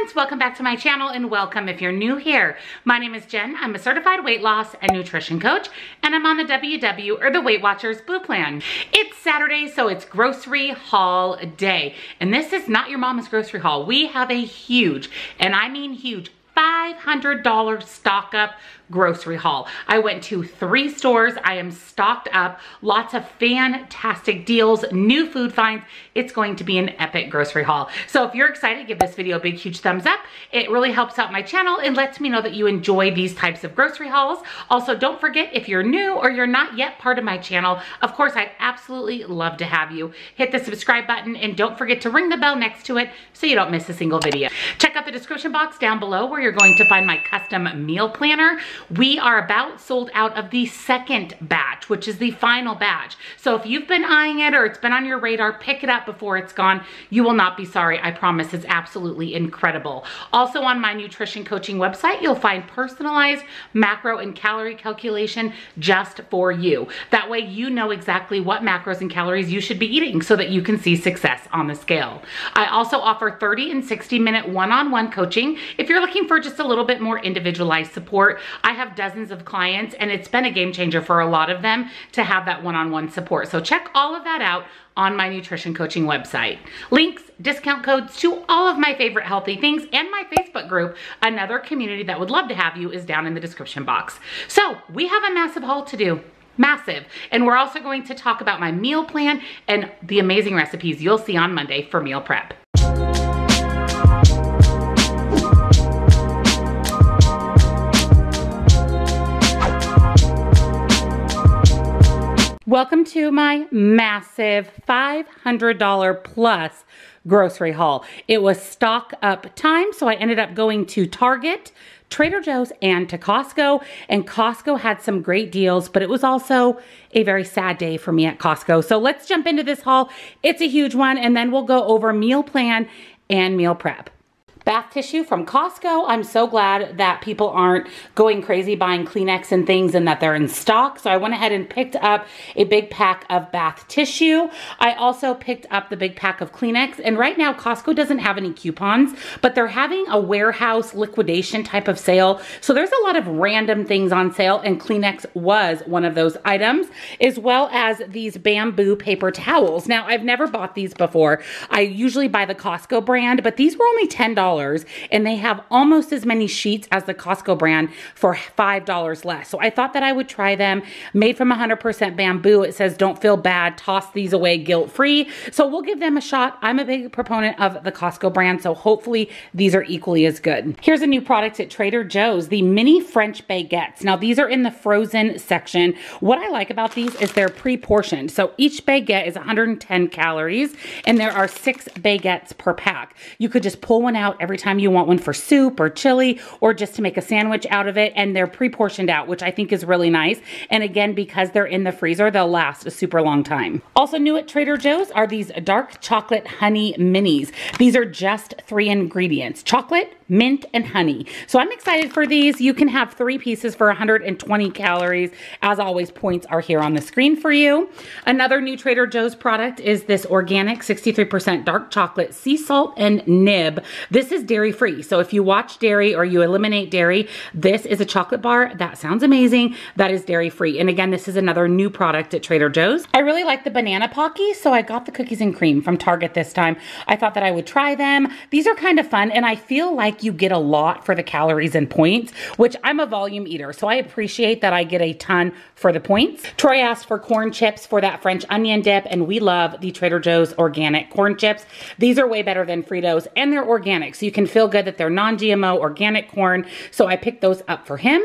friends, welcome back to my channel, and welcome if you're new here. My name is Jen. I'm a certified weight loss and nutrition coach, and I'm on the WW or the Weight Watchers Blue Plan. It's Saturday, so it's grocery haul day, and this is not your mama's grocery haul. We have a huge, and I mean huge, $500 stock up grocery haul. I went to 3 stores. I am stocked up. Lots of fantastic deals, new food finds. It's going to be an epic grocery haul. So if you're excited, give this video a big, huge thumbs up. It really helps out my channel and lets me know that you enjoy these types of grocery hauls. Also, don't forget, if you're new or you're not yet part of my channel, of course, I'd absolutely love to have you. Hit the subscribe button and don't forget to ring the bell next to it so you don't miss a single video. Check out the description box down below where you're going to find my custom meal planner. We are about sold out of the second batch, which is the final batch. So if you've been eyeing it or it's been on your radar, pick it up before it's gone. You will not be sorry. I promise, it's absolutely incredible. Also on my nutrition coaching website, you'll find personalized macro and calorie calculation just for you. That way you know exactly what macros and calories you should be eating so that you can see success on the scale. I also offer 30 and 60-minute one-on-one coaching if you're looking for just a little bit more individualized support. I have dozens of clients, and it's been a game changer for a lot of them to have that one-on-one support. So check all of that out on my nutrition coaching website. Links, discount codes to all of my favorite healthy things, and my Facebook group, another community that would love to have you, is down in the description box. So we have a massive haul to do. Massive. And we're also going to talk about my meal plan and the amazing recipes you'll see on Monday for meal prep. Welcome to my massive $500 plus grocery haul. It was stock up time, so I ended up going to Target, Trader Joe's, and to Costco. And Costco had some great deals, but it was also a very sad day for me at Costco. So let's jump into this haul. It's a huge one, and then we'll go over meal plan and meal prep. Bath tissue from Costco. I'm so glad that people aren't going crazy buying Kleenex and things and that they're in stock. So I went ahead and picked up a big pack of bath tissue. I also picked up the big pack of Kleenex. And right now Costco doesn't have any coupons, but they're having a warehouse liquidation type of sale. So there's a lot of random things on sale, and Kleenex was one of those items, as well as these bamboo paper towels. Now, I've never bought these before. I usually buy the Costco brand, but these were only $10. And they have almost as many sheets as the Costco brand for $5 less. So I thought that I would try them. Made from 100% bamboo. It says, don't feel bad. Toss these away guilt-free. So we'll give them a shot. I'm a big proponent of the Costco brand, so hopefully these are equally as good. Here's a new product at Trader Joe's, the mini French baguettes. Now, these are in the frozen section. What I like about these is they're pre-portioned. So each baguette is 110 calories, and there are 6 baguettes per pack. You could just pull one out every time you want one for soup or chili or just to make a sandwich out of it, and they're pre-portioned out, which I think is really nice. And again, because they're in the freezer, they'll last a super long time. Also new at Trader Joe's are these dark chocolate honey minis. These are just 3 ingredients: chocolate, mint, and honey. So I'm excited for these. You can have 3 pieces for 120 calories. As always, points are here on the screen for you. Another new Trader Joe's product is this organic 63% dark chocolate sea salt and nib. This is dairy-free. So if you watch dairy or you eliminate dairy, this is a chocolate bar. That sounds amazing. That is dairy-free. And again, this is another new product at Trader Joe's. I really like the banana Pocky, so I got the cookies and cream from Target this time. I thought that I would try them. These are kind of fun, and I feel like you get a lot for the calories and points, which I'm a volume eater, so I appreciate that I get a ton for the points. Troy asked for corn chips for that French onion dip, and we love the Trader Joe's organic corn chips. These are way better than Fritos, and they're organic, so you can feel good that they're non-GMO organic corn. So I picked those up for him.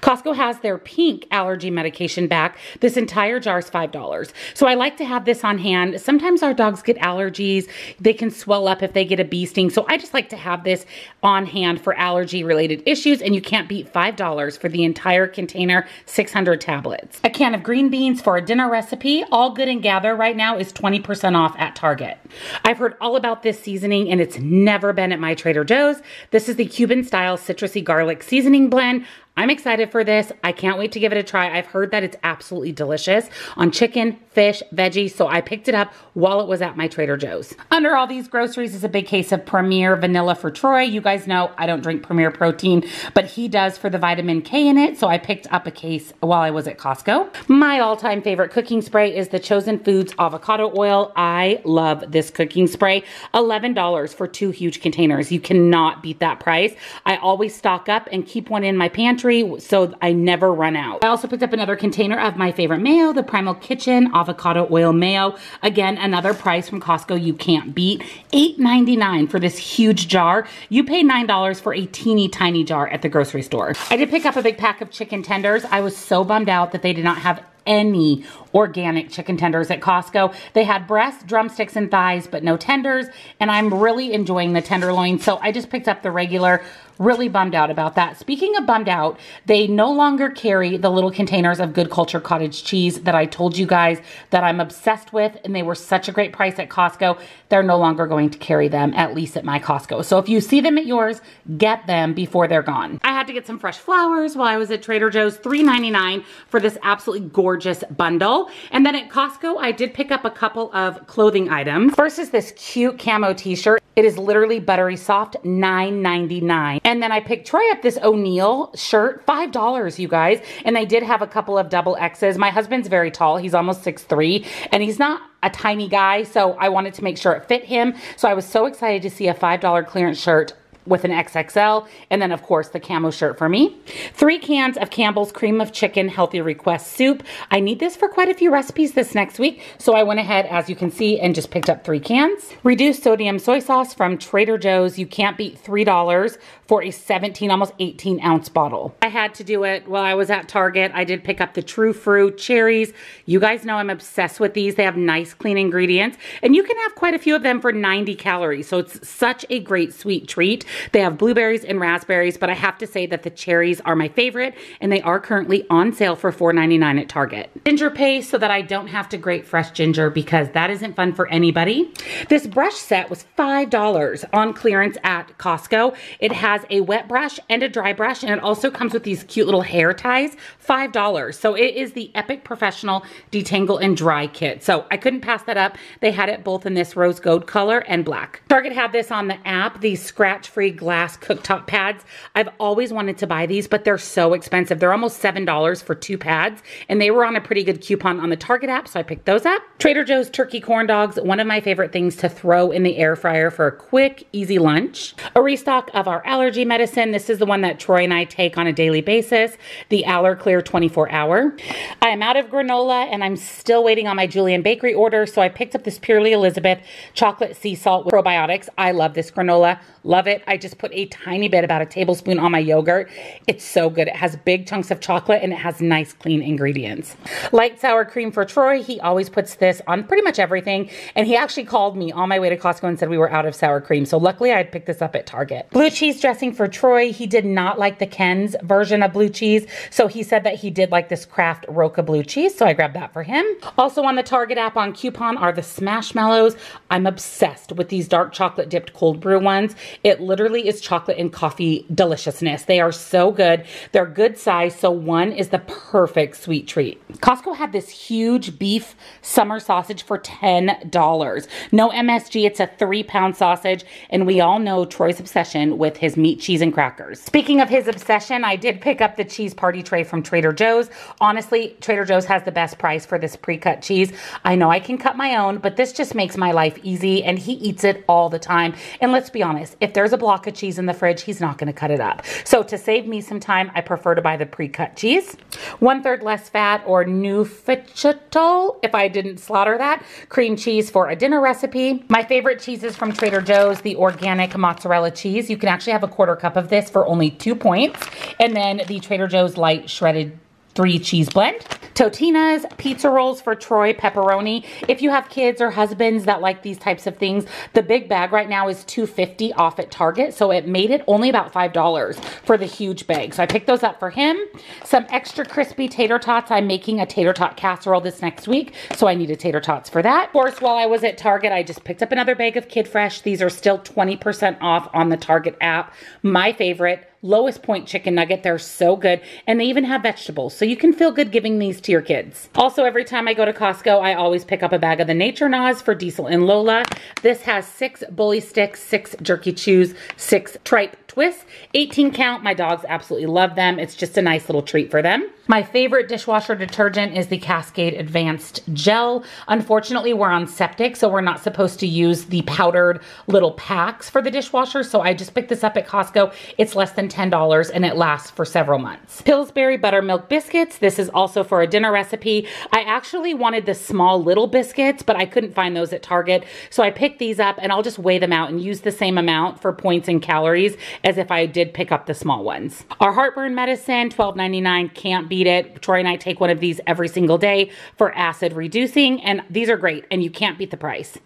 Costco has their pink allergy medication back. This entire jar is $5. So I like to have this on hand. Sometimes our dogs get allergies. They can swell up if they get a bee sting. So I just like to have this on hand for allergy related issues. And you can't beat $5 for the entire container, 600 tablets. A can of green beans for a dinner recipe. All Good and Gather right now is 20% off at Target. I've heard all about this seasoning, and it's never been at my Trader Joe's. This is the Cuban style citrusy garlic seasoning blend. I'm excited for this. I can't wait to give it a try. I've heard that it's absolutely delicious on chicken, fish, veggies, so I picked it up while it was at my Trader Joe's. Under all these groceries is a big case of Premier Vanilla for Troy. You guys know I don't drink Premier Protein, but he does for the vitamin K in it, so I picked up a case while I was at Costco. My all-time favorite cooking spray is the Chosen Foods Avocado Oil. I love this cooking spray. $11 for 2 huge containers. You cannot beat that price. I always stock up and keep one in my pantry so I never run out. I also picked up another container of my favorite mayo, the Primal Kitchen Avocado Oil Mayo. Again, another price from Costco you can't beat. $8.99 for this huge jar. You pay $9 for a teeny tiny jar at the grocery store. I did pick up a big pack of chicken tenders. I was so bummed out that they did not have any organic chicken tenders at Costco. They had breasts, drumsticks, and thighs, but no tenders, and I'm really enjoying the tenderloin, so I just picked up the regular. Really bummed out about that. Speaking of bummed out, they no longer carry the little containers of Good Culture Cottage Cheese that I told you guys that I'm obsessed with, and they were such a great price at Costco. They're no longer going to carry them, at least at my Costco. So if you see them at yours, get them before they're gone. I had to get some fresh flowers while I was at Trader Joe's, $3.99 for this absolutely gorgeous bundle. And then at Costco, I did pick up a couple of clothing items. First is this cute camo t-shirt. It is literally buttery soft, $9.99. And then I picked Troy up this O'Neill shirt, $5, you guys. And they did have a couple of double X's. My husband's very tall. He's almost 6'3", and he's not a tiny guy, so I wanted to make sure it fit him. So I was so excited to see a $5 clearance shirt with an XXL, and then of course the camo shirt for me. 3 cans of Campbell's Cream of Chicken Healthy Request soup. I need this for quite a few recipes this next week, so I went ahead, as you can see, and just picked up 3 cans. Reduced sodium soy sauce from Trader Joe's. You can't beat $3 for a 17, almost 18 ounce bottle. I had to do it while I was at Target. I did pick up the True Fruit cherries. You guys know I'm obsessed with these. They have nice, clean ingredients, and you can have quite a few of them for 90 calories, so it's such a great sweet treat. They have blueberries and raspberries, but I have to say that the cherries are my favorite, and they are currently on sale for $4.99 at Target. Ginger paste so that I don't have to grate fresh ginger, because that isn't fun for anybody. This brush set was $5 on clearance at Costco. It has a wet brush and a dry brush, and it also comes with these cute little hair ties, $5. So it is the Epic Professional Detangle and Dry Kit. So I couldn't pass that up. They had it both in this rose gold color and black. Target had this on the app, these scratch-free glass cooktop pads. I've always wanted to buy these, but they're so expensive. They're almost $7 for 2 pads, and they were on a pretty good coupon on the Target app, so I picked those up. Trader Joe's turkey corn dogs, one of my favorite things to throw in the air fryer for a quick, easy lunch. A restock of our allergy medicine. This is the one that Troy and I take on a daily basis, the AllerClear 24 hour. I am out of granola, and I'm still waiting on my Julian bakery order, so I picked up this Purely Elizabeth chocolate sea salt with probiotics. I love this granola. Love it. I just put a tiny bit, about a tablespoon, on my yogurt. It's so good. It has big chunks of chocolate, and it has nice, clean ingredients. Light sour cream for Troy. He always puts this on pretty much everything, and he actually called me on my way to Costco and said we were out of sour cream, so luckily I had picked this up at Target. Blue cheese dressing for Troy. He did not like the Ken's version of blue cheese, so he said that he did like this Kraft Roca blue cheese, so I grabbed that for him. Also on the Target app on coupon are the Smashmallows. I'm obsessed with these dark chocolate dipped cold brew ones. It literally is chocolate and coffee deliciousness. They are so good. They're good size, so 1 is the perfect sweet treat. Costco had this huge beef summer sausage for $10. No MSG. It's a 3-pound sausage, and we all know Troy's obsession with his meat, cheese, and crackers. Speaking of his obsession, I did pick up the cheese party tray from Trader Joe's. Honestly, Trader Joe's has the best price for this pre-cut cheese. I know I can cut my own, but this just makes my life easy, and he eats it all the time. And let's be honest, if there's a block of cheese in the fridge, he's not going to cut it up. So to save me some time, I prefer to buy the pre-cut cheese. 1/3 less fat, or new fettuccine, if I didn't slaughter that, cream cheese for a dinner recipe. My favorite cheeses from Trader Joe's, the organic mozzarella cheese. You can actually have a 1/4 cup of this for only 2 points. And then the Trader Joe's light shredded 3-cheese blend. Totino's pizza rolls for Troy, pepperoni. If you have kids or husbands that like these types of things, the big bag right now is $2.50 off at Target, so it made it only about $5 for the huge bag. So I picked those up for him. Some extra crispy tater tots. I'm making a tater tot casserole this next week, so I needed tater tots for that. Of course, while I was at Target, I just picked up another bag of Kid Fresh. These are still 20% off on the Target app. My favorite. Lowest Point chicken nugget. They're so good. And they even have vegetables. So you can feel good giving these to your kids. Also, every time I go to Costco, I always pick up a bag of the Nature Nas for Diesel and Lola. This has 6 bully sticks, 6 jerky chews, 6 tripe twists, 18 count. My dogs absolutely love them. It's just a nice little treat for them. My favorite dishwasher detergent is the Cascade Advanced Gel. Unfortunately, we're on septic, so we're not supposed to use the powdered little packs for the dishwasher, so I just picked this up at Costco. It's less than $10 and it lasts for several months. Pillsbury buttermilk biscuits. This is also for a dinner recipe. I actually wanted the small little biscuits, but I couldn't find those at Target, so I picked these up, and I'll just weigh them out and use the same amount for points and calories as if I did pick up the small ones. Our heartburn medicine, $12.99, can't beat it. Troy and I take one of these every single day for acid reducing, and these are great, and you can't beat the price.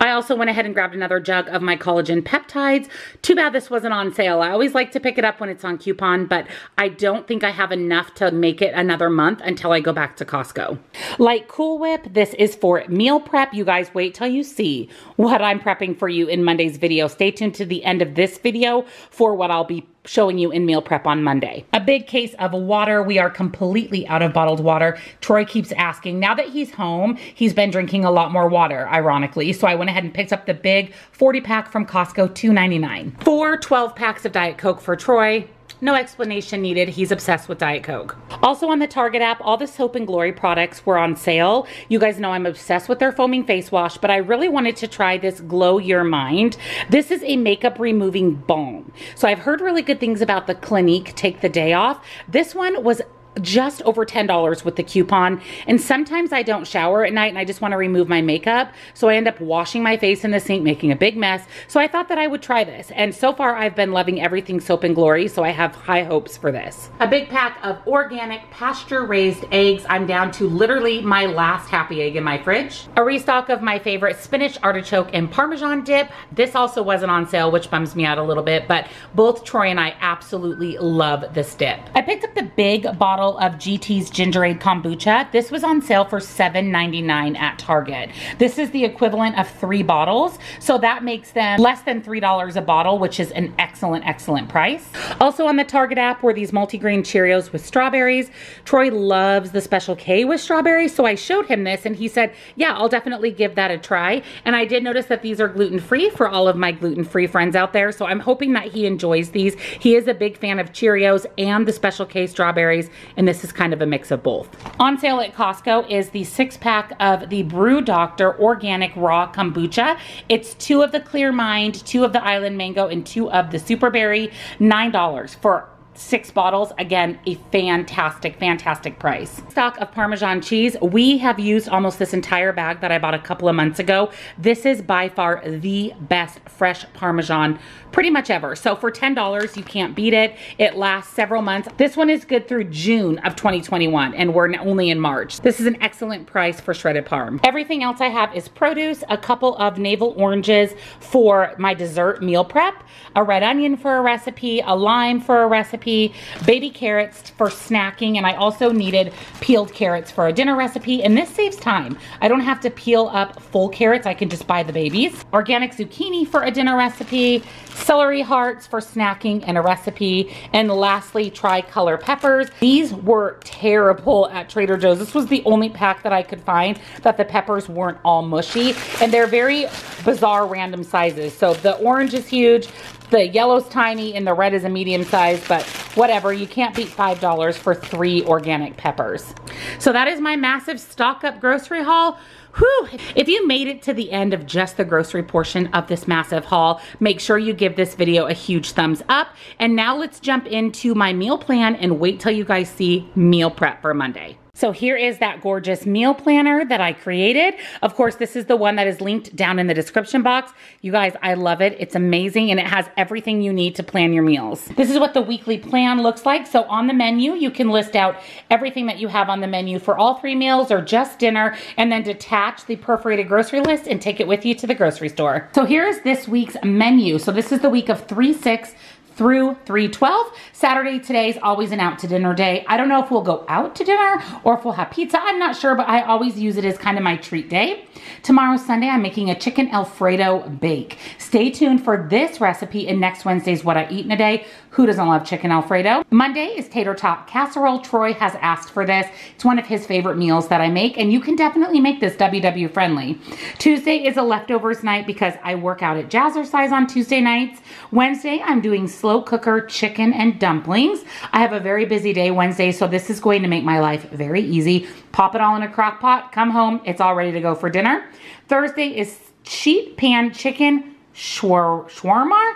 I also went ahead and grabbed another jug of my collagen peptides. Too bad this wasn't on sale. I always like to pick it up when it's on coupon, but I don't think I have enough to make it another month until I go back to Costco. Like Cool Whip, this is for meal prep. You guys wait till you see what I'm prepping for you in Monday's video. Stay tuned to the end of this video for what I'll be showing you in meal prep on Monday. A big case of water. We are completely out of bottled water. Troy keeps asking. Now that he's home, he's been drinking a lot more water, ironically. So I went ahead and picked up the big 40-pack from Costco, $2.99. 4 12-packs of Diet Coke for Troy. No explanation needed. He's obsessed with Diet Coke. Also on the Target app, all the Soap and Glory products were on sale. You guys know I'm obsessed with their foaming face wash, but I really wanted to try this Glow Your Mind. This is a makeup removing balm. So I've heard really good things about the Clinique Take the Day Off. This one was just over $10 with the coupon, and sometimes I don't shower at night and I just want to remove my makeup, so I end up washing my face in the sink, making a big mess. So I thought that I would try this, and so far I've been loving everything Soap and Glory, so I have high hopes for this. A big pack of organic pasture raised eggs. I'm down to literally my last happy egg in my fridge. A restock of my favorite spinach, artichoke, and parmesan dip. This also wasn't on sale, which bums me out a little bit, but both Troy and I absolutely love this dip. I picked up the big bottle of GT's Gingerade Kombucha. This was on sale for $7.99 at Target. This is the equivalent of 3 bottles, so that makes them less than $3 a bottle, which is an excellent, excellent price. Also on the Target app were these multigrain Cheerios with strawberries. Troy loves the Special K with strawberries, so I showed him this and he said, yeah, I'll definitely give that a try. And I did notice that these are gluten-free for all of my gluten-free friends out there, so I'm hoping that he enjoys these. He is a big fan of Cheerios and the Special K strawberries, and this is kind of a mix of both. On sale at Costco is the 6-pack of the Brew Doctor Organic Raw Kombucha. It's 2 of the Clear Mind, 2 of the Island Mango, and 2 of the Superberry. $9 for 6 bottles. Again, a fantastic, fantastic price. Stock of Parmesan cheese. We have used almost this entire bag that I bought a couple of months ago. This is by far the best fresh Parmesan pretty much ever. So for $10, you can't beat it. It lasts several months. This one is good through June of 2021, and we're only in March. This is an excellent price for shredded parm. Everything else I have is produce, a couple of navel oranges for my dessert meal prep, a red onion for a recipe, a lime for a recipe, baby carrots for snacking, and I also needed peeled carrots for a dinner recipe, and this saves time. I don't have to peel up full carrots. I can just buy the babies. Organic zucchini for a dinner recipe, celery hearts for snacking and a recipe, and lastly, tri-color peppers. These were terrible at Trader Joe's. This was the only pack that I could find that the peppers weren't all mushy, and they're very bizarre random sizes. So the orange is huge, the yellow's tiny, and the red is a medium size, but whatever, you can't beat $5 for 3 organic peppers. So that is my massive stock up grocery haul. Whew. If you made it to the end of just the grocery portion of this massive haul, make sure you give this video a huge thumbs up. And now let's jump into my meal plan and wait till you guys see meal prep for Monday. So here is that gorgeous meal planner that I created. Of course, this is the one that is linked down in the description box. You guys, I love it. It's amazing, and it has everything you need to plan your meals. This is what the weekly plan looks like. So on the menu, you can list out everything that you have on the menu for all 3 meals or just dinner, and then detach the perforated grocery list and take it with you to the grocery store. So here is this week's menu. So this is the week of 3-6, through 3/12. Saturday today's always an out to dinner day. I don't know if we'll go out to dinner or if we'll have pizza. I'm not sure, but I always use it as kind of my treat day. Tomorrow, Sunday, I'm making a chicken Alfredo bake. Stay tuned for this recipe, and next Wednesday's what I eat in a day. Who doesn't love chicken Alfredo? Monday is tater tot casserole. Troy has asked for this. It's one of his favorite meals that I make, and you can definitely make this WW friendly. Tuesday is a leftovers night because I work out at Jazzercise on Tuesday nights. Wednesday, I'm doing slow cooker chicken and dumplings. I have a very busy day Wednesday, so this is going to make my life very easy. Pop it all in a crock pot, come home, it's all ready to go for dinner. Thursday is sheet pan chicken shawarma.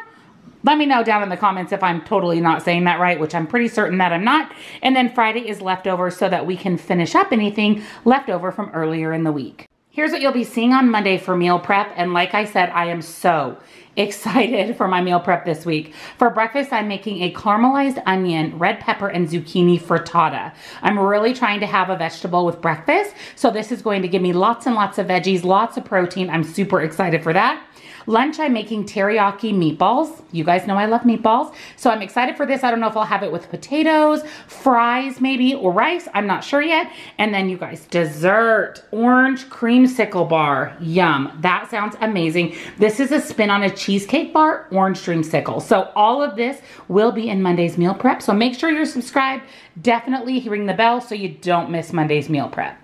Let me know down in the comments if I'm totally not saying that right, which I'm pretty certain that I'm not. And then Friday is leftover so that we can finish up anything left over from earlier in the week. Here's what you'll be seeing on Monday for meal prep. And like I said, I am so excited for my meal prep this week. For breakfast, I'm making a caramelized onion, red pepper, and zucchini frittata. I'm really trying to have a vegetable with breakfast. So this is going to give me lots and lots of veggies, lots of protein. I'm super excited for that. Lunch, I'm making teriyaki meatballs. You guys know I love meatballs, so I'm excited for this. I don't know if I'll have it with potatoes, fries maybe, or rice. I'm not sure yet. And then you guys, dessert, orange creamsicle bar. Yum, that sounds amazing. This is a spin on a cheesecake bar, orange dreamsicle. So all of this will be in Monday's meal prep. So make sure you're subscribed. Definitely ring the bell so you don't miss Monday's meal prep.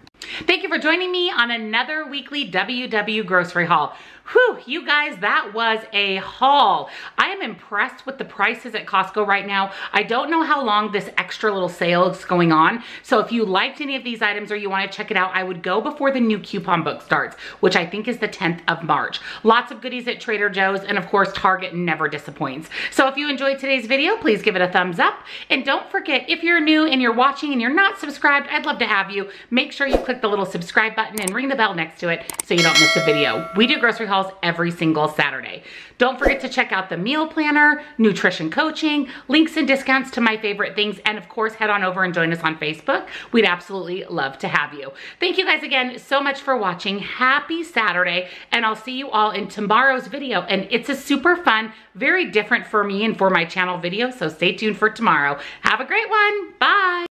Thank you for joining me on another weekly WW grocery haul. Whew, you guys, that was a haul. I am impressed with the prices at Costco right now. I don't know how long this extra little sale is going on. So if you liked any of these items or you want to check it out, I would go before the new coupon book starts, which I think is the 10th of March. Lots of goodies at Trader Joe's, and of course, Target never disappoints. So if you enjoyed today's video, please give it a thumbs up. And don't forget, if you're new and you're watching and you're not subscribed, I'd love to have you. Make sure you click the little subscribe button and ring the bell next to it so you don't miss a video. We do grocery hauls every single Saturday. Don't forget to check out the meal planner, nutrition coaching, links and discounts to my favorite things, and of course, head on over and join us on Facebook. We'd absolutely love to have you. Thank you guys again so much for watching. Happy Saturday, and I'll see you all in tomorrow's video. And it's a super fun, very different for me and for my channel video, so stay tuned for tomorrow. Have a great one. Bye.